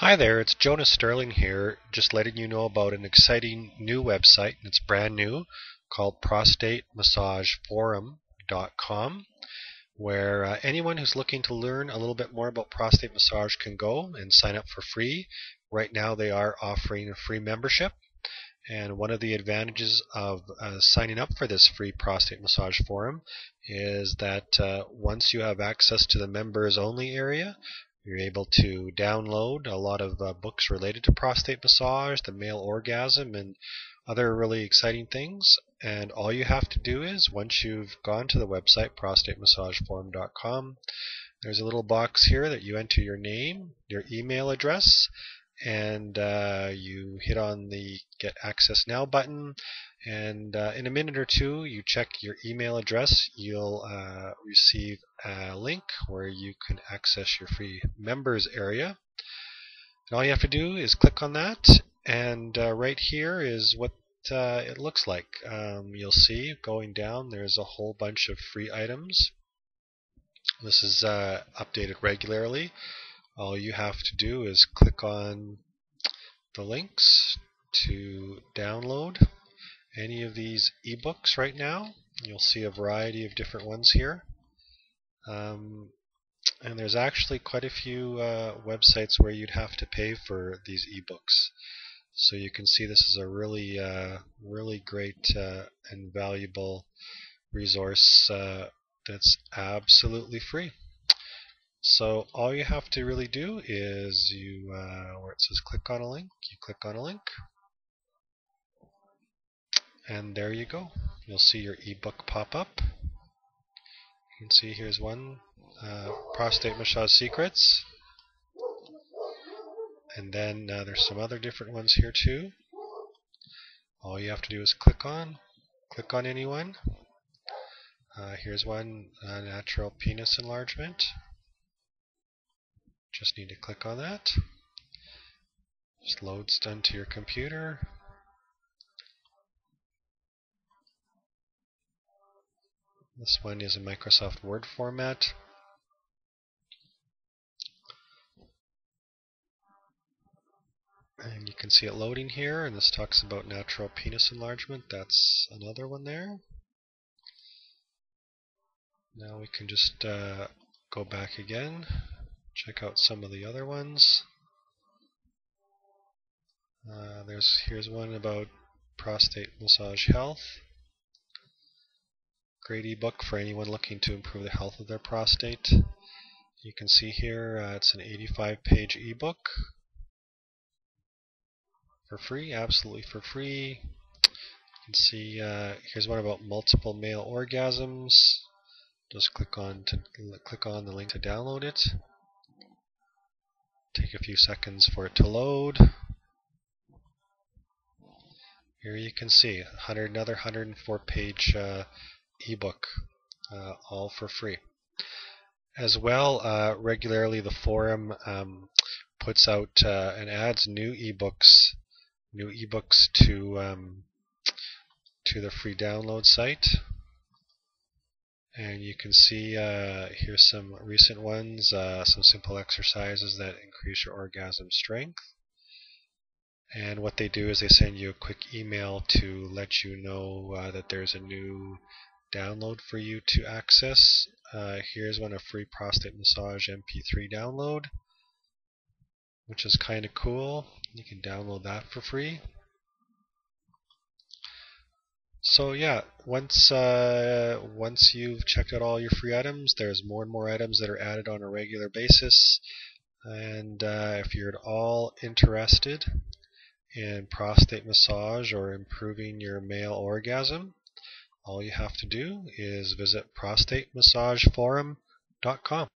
Hi there, it's Jonas Sterling here, just letting you know about an exciting new website. It's brand new, called ProstateMassageForum.com, where anyone who's looking to learn a little bit more about prostate massage can go and sign up for free. Right now they are offering a free membership, and one of the advantages of signing up for this free prostate massage forum is that once you have access to the members only area, you're able to download a lot of books related to prostate massage, the male orgasm, and other really exciting things. And all you have to do is, once you've gone to the website ProstateMassageForum.com, there's a little box here that you enter your name, your email address, and you hit on the Get Access Now button, and in a minute or two you check your email address. You'll receive a link where you can access your free members area, and all you have to do is click on that, and right here is what it looks like. You'll see going down there's a whole bunch of free items. This is updated regularly. All you have to do is click on the links to download any of these ebooks right now. You'll see a variety of different ones here. And there's actually quite a few websites where you'd have to pay for these ebooks. So you can see this is a really, really great and valuable resource that's absolutely free. So all you have to really do is you, where it says click on a link, you click on a link, and there you go. You'll see your ebook pop up. You can see here's one, Prostate Massage Secrets, and then there's some other different ones here too. All you have to do is click on any one. Here's one, Natural Penis Enlargement. Just need to click on that. Just loads done to your computer. This one is in Microsoft Word format. And you can see it loading here, and this talks about natural penis enlargement. That's another one there. Now we can just go back again. Check out some of the other ones. Here's one about prostate massage health. Great ebook for anyone looking to improve the health of their prostate. You can see here it's an 85-page ebook for free, absolutely for free. You can see here's one about multiple male orgasms. Just click on the link to download it. Take a few seconds for it to load. Here you can see another 104-page ebook, all for free. As well, regularly the forum puts out and adds new ebooks to the free download site. And you can see here's some recent ones, some simple exercises that increase your orgasm strength. And what they do is they send you a quick email to let you know that there's a new download for you to access. Here's one, a free prostate massage MP3 download, which is kind of cool. You can download that for free. So yeah, once you've checked out all your free items, there's more and more items that are added on a regular basis. And if you're at all interested in prostate massage or improving your male orgasm, all you have to do is visit ProstateMassageForum.com.